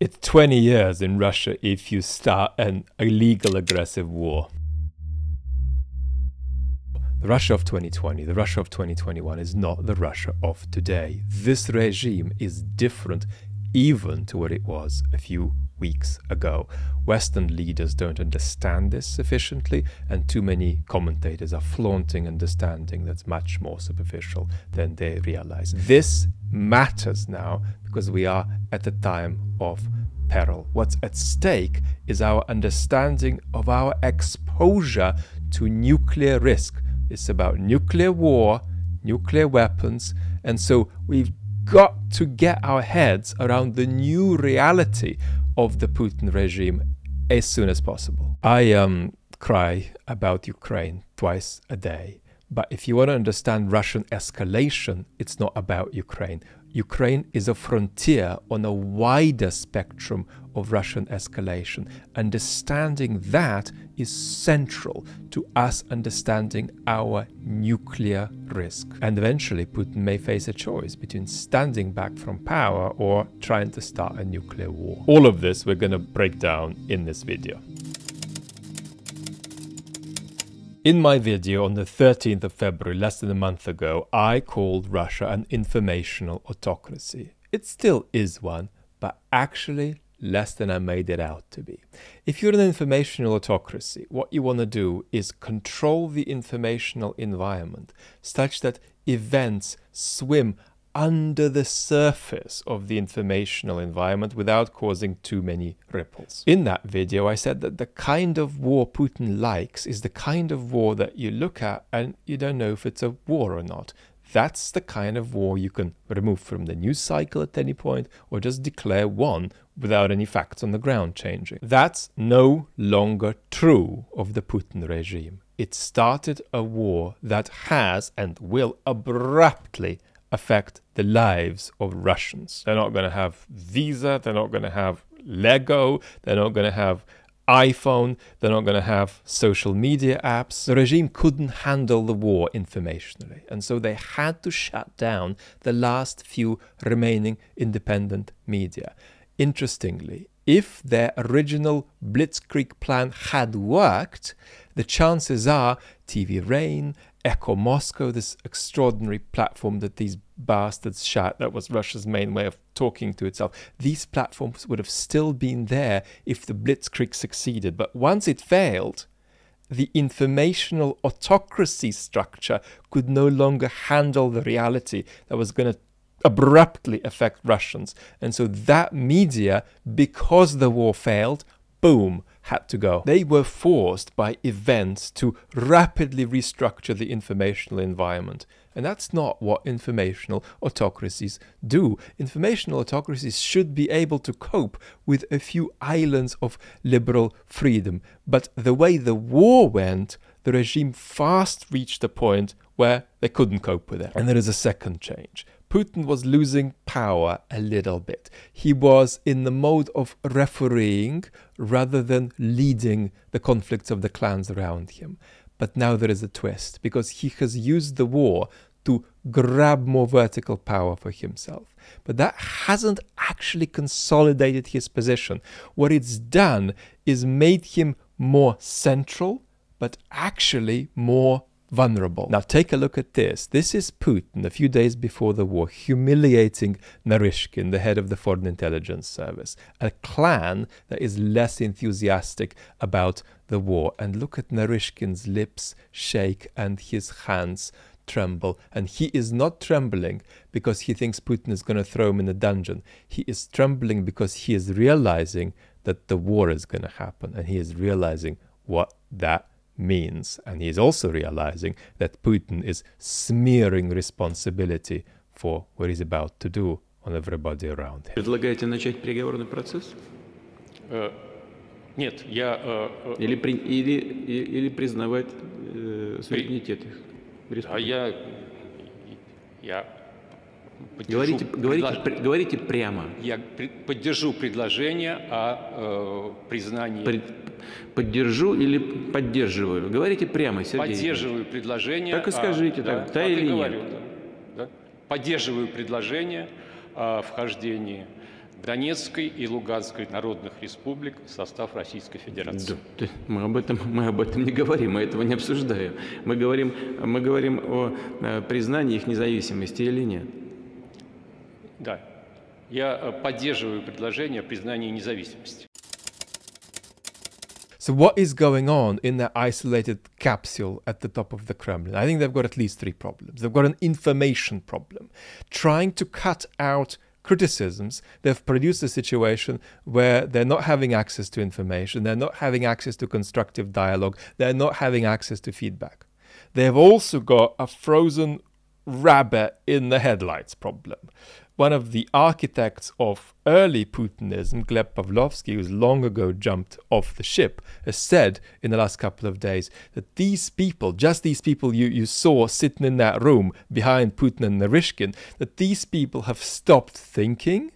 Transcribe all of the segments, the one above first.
It's 20 years in Russia if you start an illegal aggressive war. The Russia of 2020, the Russia of 2021 is not the Russia of today. This regime is different even to what it was a few weeks ago. Western leaders don't understand this sufficiently, and too many commentators are flaunting understanding that's much more superficial than they realize. This matters now because we are at a time of peril. What's at stake is our understanding of our exposure to nuclear risk. It's about nuclear war, nuclear weapons, and so we've got to get our heads around the new reality of the Putin regime as soon as possible. I cry about Ukraine twice a day, but if you want to understand Russian escalation, it's not about Ukraine. Ukraine is a frontier on a wider spectrum of Russian escalation. Understanding that is central to us understanding our nuclear risk. And eventually Putin may face a choice between standing back from power or trying to start a nuclear war. All of this we're going to break down in this video. In my video on the 13th of February, less than a month ago, I called Russia an informational autocracy. It still is one, but actually less than I made it out to be. If you're an informational autocracy, what you want to do is control the informational environment such that events swim under the surface of the informational environment without causing too many ripples. In that video, I said that the kind of war Putin likes is the kind of war that you look at and you don't know if it's a war or not. That's the kind of war you can remove from the news cycle at any point or just declare one without any facts on the ground changing. That's no longer true of the Putin regime. It started a war that has and will abruptly affect the lives of Russians. They're not going to have Visa, they're not going to have Lego, they're not going to have iPhone, they're not going to have social media apps. The regime couldn't handle the war informationally, and so they had to shut down the last few remaining independent media. Interestingly, if their original blitzkrieg plan had worked, the chances are TV Rain, Echo Moscow, this extraordinary platform that these bastards shut, that was Russia's main way of talking to itself. These platforms would have still been there if the blitzkrieg succeeded. But once it failed, the informational autocracy structure could no longer handle the reality that was going to abruptly affect Russians. And so that media, because the war failed, boom, had to go. They were forced by events to rapidly restructure the informational environment. And that's not what informational autocracies do. Informational autocracies should be able to cope with a few islands of liberal freedom. But the way the war went, the regime fast reached a point where they couldn't cope with it. And there is a second change. Putin was losing power a little bit. He was in the mode of refereeing rather than leading the conflicts of the clans around him. But now there is a twist, because he has used the war to grab more vertical power for himself. But that hasn't actually consolidated his position. What it's done is made him more central, but actually more vulnerable. Now take a look at this. This is Putin a few days before the war humiliating Naryshkin, the head of the Foreign Intelligence Service, a clan that is less enthusiastic about the war. And look at Naryshkin's lips shake and his hands tremble. And he is not trembling because he thinks Putin is going to throw him in a dungeon. He is trembling because he is realizing that the war is going to happen, and he is realizing what that means. And he's also realizing that Putin is smearing responsibility for what he's about to do on everybody around him. Предлагаете начать переговорный процесс? Нет, я или признавать суверенитет их. А я говорите прямо. Я поддержу предложение о признании. Поддержу или поддерживаю? Говорите прямо, Сергей. Поддерживаю предложение. Так и скажите, так, да или нет. Поддерживаю предложение о вхождении Донецкой и Луганской народных республик в состав Российской Федерации. Да, мы об этом не говорим, мы этого не обсуждаем. Мы говорим о признании их независимости или нет. Да, я поддерживаю предложение о признании независимости. So what is going on in that isolated capsule at the top of the Kremlin? I think they've got at least three problems. They've got an information problem. Trying to cut out criticisms, they've produced a situation where they're not having access to information, they're not having access to constructive dialogue, they're not having access to feedback. They've also got a frozen rabbit in the headlights problem. One of the architects of early Putinism, Gleb Pavlovsky, who's long ago jumped off the ship, has said in the last couple of days that these people, just these people you saw sitting in that room behind Putin and Naryshkin, that these people have stopped thinking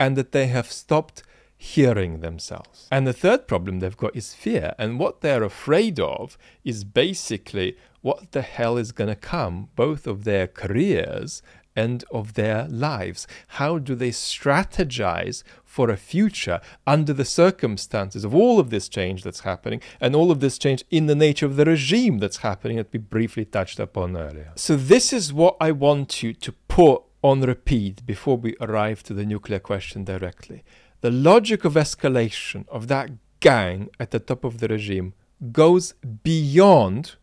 and that they have stopped hearing themselves. And the third problem they've got is fear. And what they're afraid of is basically what the hell is going to come, both of their careers and of their lives. How do they strategize for a future under the circumstances of all of this change that's happening, and all of this change in the nature of the regime that's happening that we briefly touched upon earlier? So this is what I want you to put on repeat before we arrive to the nuclear question directly. The logic of escalation of that gang at the top of the regime goes beyond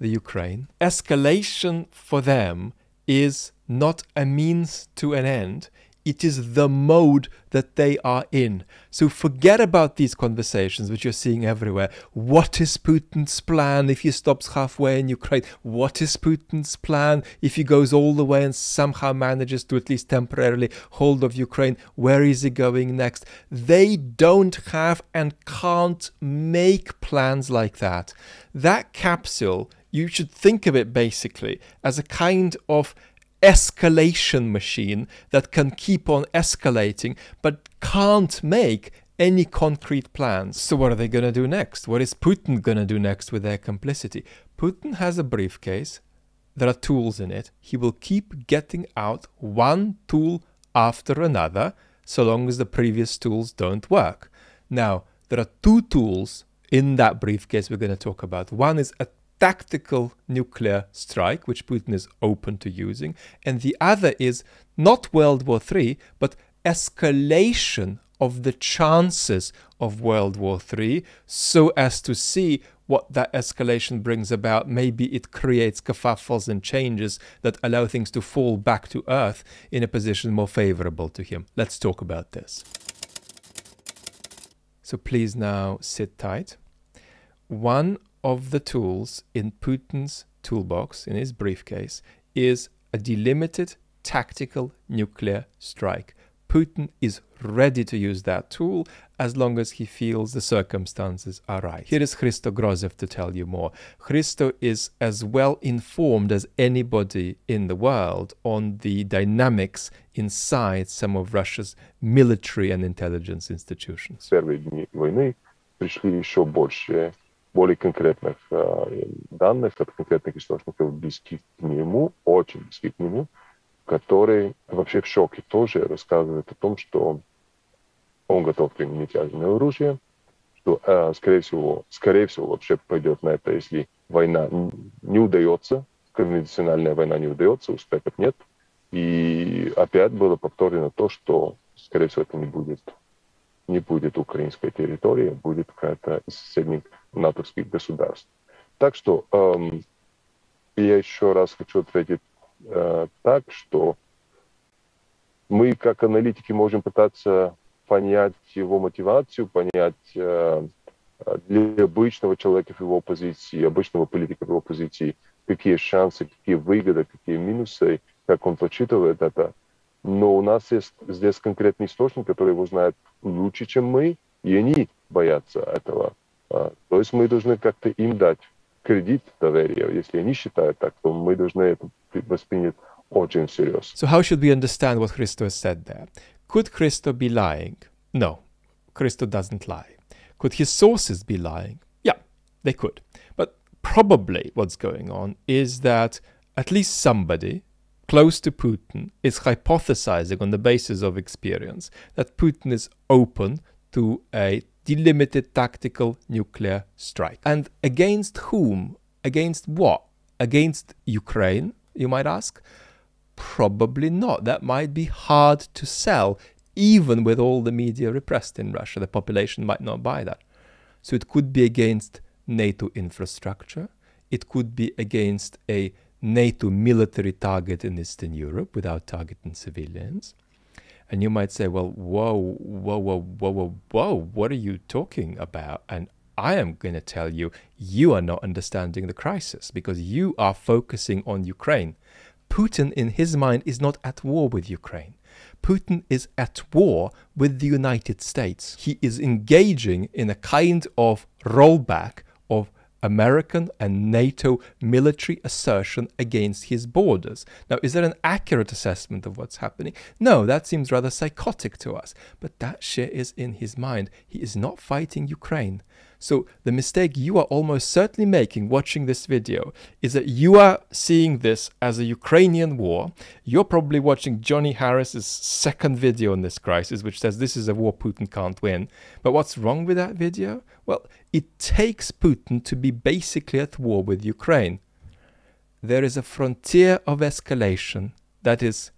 the Ukraine. Escalation for them is not a means to an end, it is the mode that they are in. So forget about these conversations which you're seeing everywhere. What is Putin's plan if he stops halfway in Ukraine? What is Putin's plan if he goes all the way and somehow manages to at least temporarily hold of Ukraine? Where is he going next? They don't have and can't make plans like that. That capsule, you should think of it basically as a kind of escalation machine that can keep on escalating but can't make any concrete plans. So what are they going to do next? What is Putin going to do next with their complicity? Putin has a briefcase. There are tools in it. He will keep getting out one tool after another so long as the previous tools don't work. Now, there are two tools in that briefcase we're going to talk about. One is a tactical nuclear strike, which Putin is open to using, and the other is not World War III, but escalation of the chances of World War III, so as to see what that escalation brings about. Maybe it creates kerfuffles and changes that allow things to fall back to earth in a position more favorable to him. Let's talk about this. So please now sit tight. One of the tools in Putin's toolbox, in his briefcase, is a delimited tactical nuclear strike. Putin is ready to use that tool as long as he feels the circumstances are right. Here is Christo Grozev to tell you more. Christo is as well informed as anybody in the world on the dynamics inside some of Russia's military and intelligence institutions. Более конкретных данных от конкретных источников, очень близких к нему, которые вообще в шоке тоже рассказывают о том, что он готов применить ядерное оружие, что, скорее всего, вообще пойдет на это, если война не удается, конвенциональная война не удается, успехов нет. И опять было повторено то, что, скорее всего, это не будет украинской территории, будет какая-то из соседних натовских государств. Так что я еще раз хочу ответить так, что мы как аналитики можем пытаться понять его мотивацию, понять для обычного человека в его позиции, обычного политика в его позиции, какие шансы, какие выгоды, какие минусы, как он подсчитывает это. Но у нас есть здесь конкретный источник, который его знает лучше, чем мы, и они боятся этого. То есть мы должны как-то им дать кредит доверия. Если они считают так, то мы должны это воспринять очень серьезно. So how should we understand what Christo has said there? Could Christo be lying? No, Christo doesn't lie. Could his sources be lying? Yeah, they could. But probably what's going on is that at least somebody close to Putin is hypothesizing on the basis of experience that Putin is open to a delimited tactical nuclear strike. And against whom? Against what? Against Ukraine, you might ask? Probably not. That might be hard to sell, even with all the media repressed in Russia. The population might not buy that. So it could be against NATO infrastructure. It could be against a NATO military target in Eastern Europe without targeting civilians. And you might say, well, whoa, whoa, whoa, whoa, whoa, whoa, what are you talking about? And I am going to tell you, you are not understanding the crisis because you are focusing on Ukraine. Putin, in his mind, is not at war with Ukraine. Putin is at war with the United States. He is engaging in a kind of rollback of American and NATO military assertion against his borders. Now, is that an accurate assessment of what's happening? No, that seems rather psychotic to us. But that shit is in his mind. He is not fighting Ukraine. So the mistake you are almost certainly making watching this video is that you are seeing this as a Ukrainian war. You're probably watching Johnny Harris's second video on this crisis, which says this is a war Putin can't win. But what's wrong with that video? Well, it takes Putin to be basically at war with Ukraine. There is a frontier of escalation that is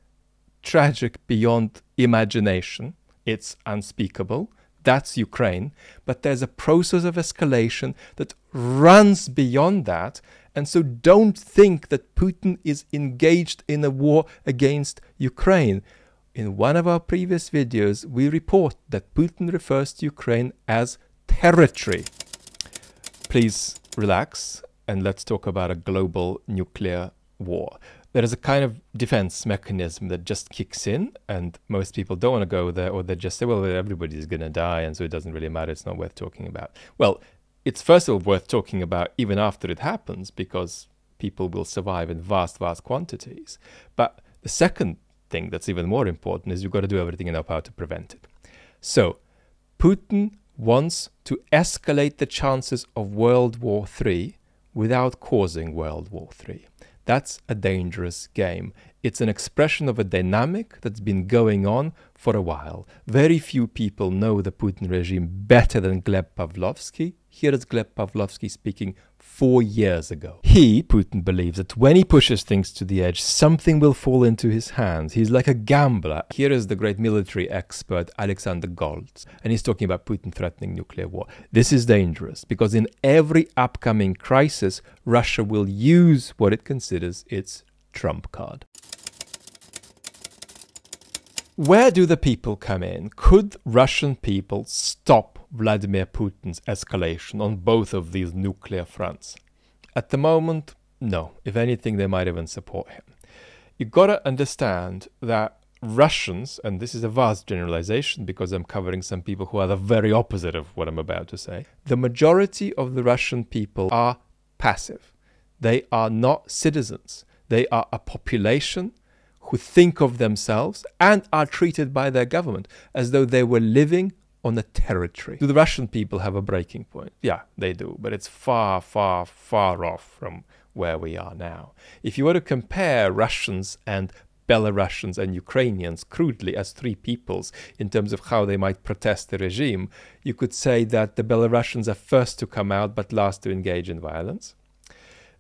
tragic beyond imagination. It's unspeakable. That's Ukraine. But there's a process of escalation that runs beyond that. And so don't think that Putin is engaged in a war against Ukraine. In one of our previous videos, we report that Putin refers to Ukraine as territory. Please relax and let's talk about a global nuclear war. There is a kind of defense mechanism that just kicks in, and most people don't want to go there, or they just say, well, everybody's going to die, and so it doesn't really matter, it's not worth talking about. Well, it's first of all worth talking about even after it happens, because people will survive in vast, vast quantities. But the second thing that's even more important is you've got to do everything in our power to prevent it. So Putin wants to escalate the chances of World War III without causing World War III. That's a dangerous game. It's an expression of a dynamic that's been going on for a while. Very few people know the Putin regime better than Gleb Pavlovsky. Here is Gleb Pavlovsky speaking 4 years ago. He, Putin, believes that when he pushes things to the edge, something will fall into his hands. He's like a gambler. Here is the great military expert Alexander Goltz, and he's talking about Putin threatening nuclear war. This is dangerous because in every upcoming crisis, Russia will use what it considers its trump card. Where do the people come in? Could Russian people stop Vladimir Putin's escalation on both of these nuclear fronts? At the moment, no. If anything, they might even support him. You've got to understand that Russians, and this is a vast generalization because I'm covering some people who are the very opposite of what I'm about to say, the majority of the Russian people are passive. They are not citizens. They are a population who think of themselves and are treated by their government as though they were living on a territory. Do the Russian people have a breaking point? Yeah, they do, but it's far, far, far off from where we are now. If you were to compare Russians and Belarusians and Ukrainians crudely as three peoples in terms of how they might protest the regime, you could say that the Belarusians are first to come out but last to engage in violence.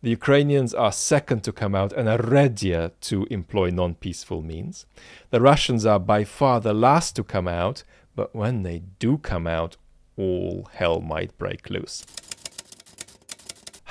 The Ukrainians are second to come out and are readier to employ non-peaceful means. The Russians are by far the last to come out, but when they do come out, all hell might break loose.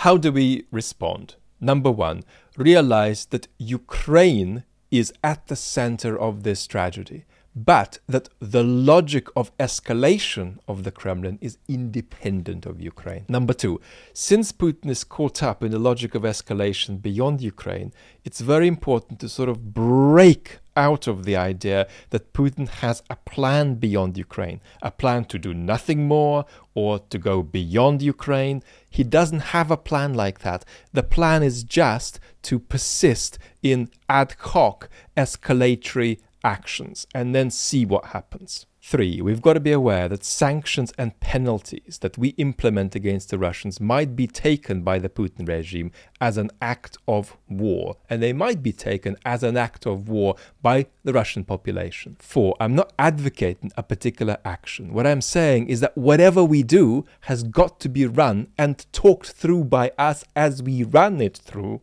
How do we respond? Number one, realize that Ukraine is at the center of this tragedy, but that the logic of escalation of the Kremlin is independent of Ukraine. Number two, since Putin is caught up in the logic of escalation beyond Ukraine, it's very important to sort of break out of the idea that Putin has a plan beyond Ukraine, a plan to do nothing more or to go beyond Ukraine. He doesn't have a plan like that. The plan is just to persist in ad hoc escalatory actions and then see what happens. Three, we've got to be aware that sanctions and penalties that we implement against the Russians might be taken by the Putin regime as an act of war, and they might be taken as an act of war by the Russian population. Four, I'm not advocating a particular action. What I'm saying is that whatever we do has got to be run and talked through by us as we run it through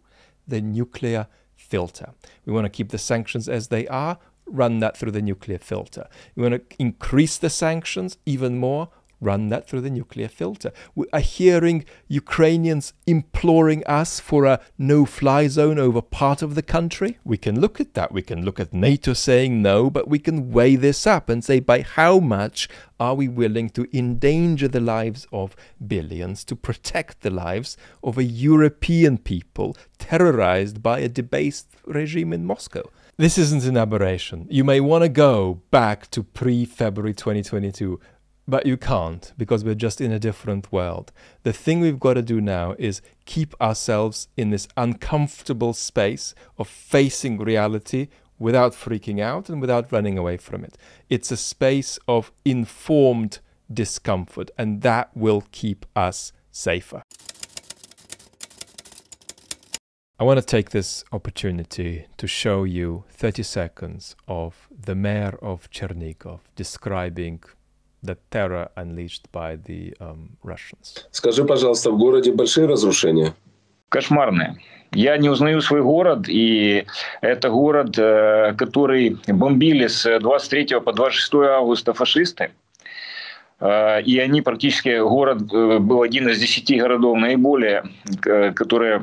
the nuclear filter. We want to keep the sanctions as they are, run that through the nuclear filter. You want to increase the sanctions even more, run that through the nuclear filter. We are hearing Ukrainians imploring us for a no-fly zone over part of the country. We can look at that. We can look at NATO saying no, but we can weigh this up and say, by how much are we willing to endanger the lives of billions to protect the lives of a European people terrorized by a debased regime in Moscow? This isn't an aberration. You may want to go back to pre-February 2022, but you can't, because we're just in a different world. The thing we've got to do now is keep ourselves in this uncomfortable space of facing reality without freaking out and without running away from it. It's a space of informed discomfort, and that will keep us safer. I want to take this opportunity to show you 30 seconds of the mayor of Chernihiv describing the terror unleashed by the Russians. Скажи, пожалуйста, в городе большие разрушения? Кошмарные. Я не узнаю свой город, и это город, который бомбили с 23 по 26 августа фашисты. И они практически, город был один из 10 городов наиболее, который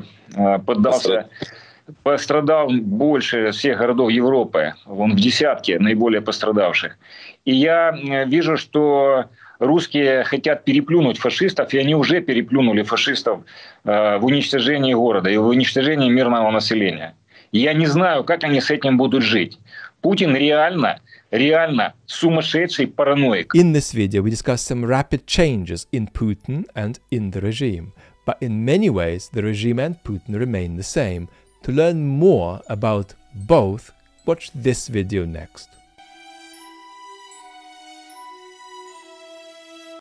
пострадал больше всех городов Европы. Он в десятке наиболее пострадавших. И я вижу, что русские хотят переплюнуть фашистов, и они уже переплюнули фашистов в уничтожении города и в уничтожении мирного населения. И я не знаю, как они с этим будут жить. Putin реально сумасшедший параноик. In this video, we discuss some rapid changes in Putin and in the regime. But in many ways, the regime and Putin remain the same. To learn more about both, watch this video next.